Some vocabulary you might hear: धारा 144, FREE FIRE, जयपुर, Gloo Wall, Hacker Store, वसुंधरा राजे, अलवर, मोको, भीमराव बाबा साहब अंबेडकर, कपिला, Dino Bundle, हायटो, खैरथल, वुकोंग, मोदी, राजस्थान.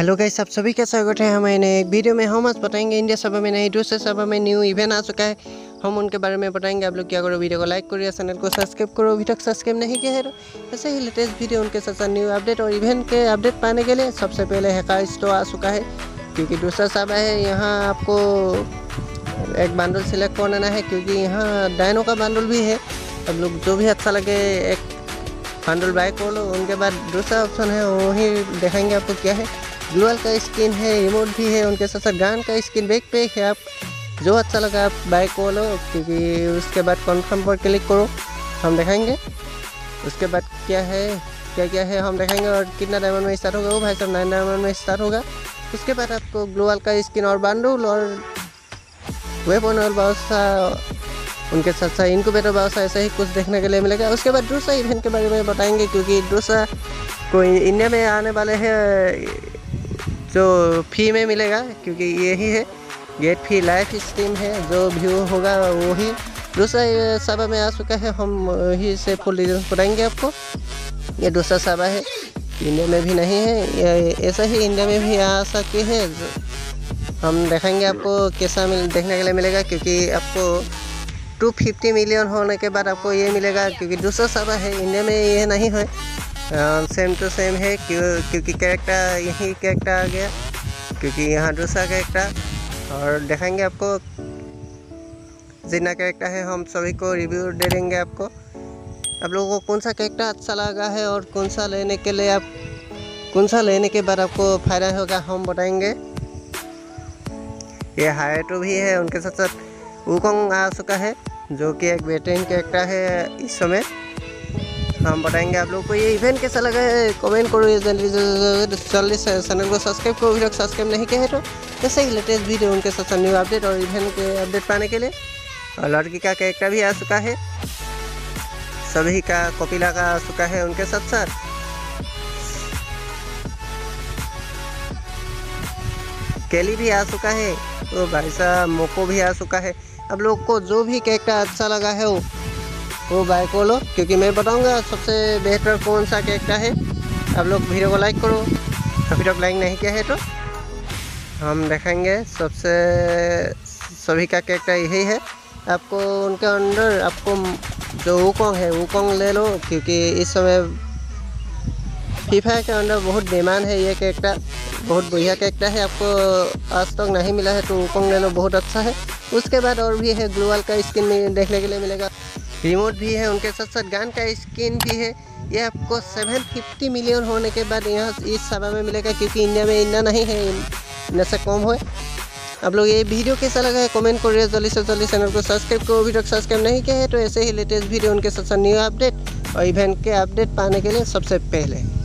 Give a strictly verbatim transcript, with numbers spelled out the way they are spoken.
Hello guys, आप सभी कैसे हो गए हैं। हमारे एक वीडियो में हम आज बताएंगे इंडिया सभा में नहीं दूसरे सभा में न्यू इवेंट आ चुका है, हम उनके बारे में बताएंगे। आप लोग क्या करो, वीडियो को लाइक करो, चैनल को सब्सक्राइब करो। अभी तक सब्सक्राइब नहीं किया है तो ऐसे ही लेटेस्ट वीडियो, उनके साथ न्यू अपडेट और इवेंट के अपडेट पाने के लिए। सबसे पहले हैकर स्टोर आ चुका है क्योंकि दूसरा सभा है। यहाँ आपको एक बंडल सिलेक्ट कर लेना है क्योंकि यहाँ डायनो का बंडल भी है। आप लोग जो भी अच्छा लगे एक बंडल बाय कर लो। उनके बाद दूसरा ऑप्शन है, वही दिखाएंगे आपको क्या है। ग्लोअल का स्किन है, रिमोट भी है, उनके साथ साथ गान का स्किन बैक पे है। आप जो अच्छा लगा आप बाय कर लो क्योंकि उसके बाद कन्फर्म पर क्लिक करो। हम दिखाएंगे उसके बाद क्या है, क्या क्या है हम दिखाएंगे और कितना डायमंड में स्टार्ट होगा। वो भाई साहब नाइन डायमंड में स्टार्ट होगा। उसके बाद आपको ग्लोअल का स्किन और बंडल और वेपन और बाउसा, उनके साथ साथ इनक्यूबेटर बाउसा, ऐसा ही कुछ देखने के लिए मिलेगा। उसके बाद दूसरा इवेंट के बारे में बताएंगे क्योंकि दूसरा कोई इंडिया में आने वाले है जो फ्री में मिलेगा क्योंकि यही है गेट फ्री लाइफ स्ट्रीम है। जो व्यू होगा वही दूसरा सभा में आ चुका है। हम ही से फुल डिटेल्स बताएंगे आपको। ये दूसरा सभा है, इंडिया में भी नहीं है, ऐसा ही इंडिया में भी आ सकती है। हम दिखाएंगे आपको कैसा मिल देखने के लिए मिलेगा क्योंकि आपको टू फिफ्टी मिलियन होने के बाद आपको ये मिलेगा क्योंकि दूसरा सभा है। इंडिया में ये नहीं है, सेम टू सेम है क्यों क्योंकि कैरेक्टर यही कैरेक्टर आ गया क्योंकि यहाँ दूसरा कैरेक्टर। और दिखाएंगे आपको जितना कैरेक्टर है, हम सभी को रिव्यू दे देंगे आपको। आप लोगों को कौन सा कैरेक्टर अच्छा लगा है और कौन सा लेने के लिए आप कौन सा लेने के बाद आपको फ़ायदा होगा हम बताएंगे। ये हायटो भी है, उनके साथ साथ वुकोंग आ चुका है जो कि एक वेटरन कैरेक्टर है। इस समय हम बताएंगे आप लोग को ये इवेंट कैसा लगा है। कमेंट करो जल्दी जल्दी, चैनल को सब्सक्राइब करो। अभी तक सब्सक्राइब नहीं किया है तो जैसे ही लेटेस्ट वीडियो, उनके साथ न्यू अपडेट और इवेंट के अपडेट पाने के लिए। और लड़की का कैरेक्टर भी आ चुका है, सभी का कपिला का आ चुका है। उनके साथ साथ केली भी आ चुका है, तो भाई साहब मोको भी आ चुका है। अब लोग को जो भी कैरेक्टर अच्छा लगा है वो वो बाय को लो क्योंकि मैं बताऊंगा सबसे बेहतर कौन सा कैरेक्टर है। आप लोग वीडियो को लाइक करो, अभी तक लाइक नहीं किया है तो हम दिखाएंगे सबसे सभी का कैरेक्टर यही है। आपको उनके अंदर आपको जो वुकोंग है वुकोंग ले लो क्योंकि इस समय फ्री फायर के अंदर बहुत डिमांड है। ये कैरेक्टर बहुत बढ़िया कैरेक्टर है, आपको आज तक नहीं मिला है तो वुकोंग ले लो, बहुत अच्छा है। उसके बाद और भी है, ग्लोअल का स्किन देखने के लिए मिलेगा, रिमोट भी है, उनके साथ साथ गान का स्किन भी है। ये आपको सेवन फिफ्टी मिलियन होने के बाद यहाँ इस सभा में मिलेगा क्योंकि इंडिया में इतना नहीं है, इतना से कम है। आप लोग ये वीडियो कैसा लगा है कमेंट करिए जल्दी से जल्दी, चैनल को सब्सक्राइब करो। अभी तक सब्सक्राइब नहीं किया है तो ऐसे ही लेटेस्ट वीडियो, उनके साथ साथ न्यू अपडेट और इवेंट के अपडेट पाने के लिए सबसे पहले